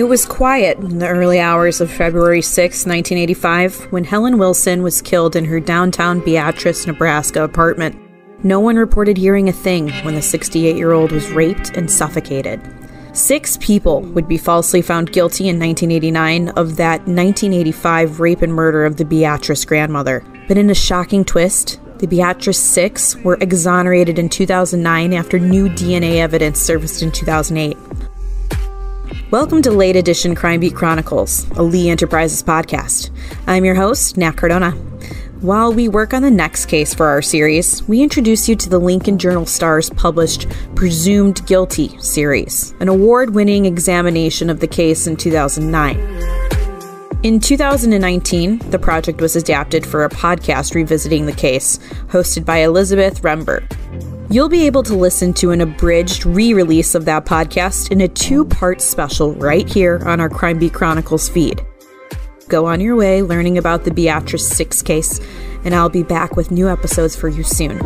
It was quiet in the early hours of February 6, 1985, when Helen Wilson was killed in her downtown Beatrice, Nebraska apartment. No one reported hearing a thing when the 68-year-old was raped and suffocated. 6 people would be falsely found guilty in 1989 of that 1985 rape and murder of the Beatrice grandmother. But in a shocking twist, the Beatrice 6 were exonerated in 2009 after new DNA evidence surfaced in 2008. Welcome to Late Edition Crime Beat Chronicles, a Lee Enterprises podcast. I'm your host, Nat Cardona. While we work on the next case for our series, we introduce you to the Lincoln Journal-Star's published Presumed Guilty series, an award-winning examination of the case in 2009. In 2019, the project was adapted for a podcast revisiting the case, hosted by Elizabeth Rembert. You'll be able to listen to an abridged re-release of that podcast in a 2-part special right here on our Crime Beat Chronicles feed. Go on your way learning about the Beatrice 6 case, and I'll be back with new episodes for you soon.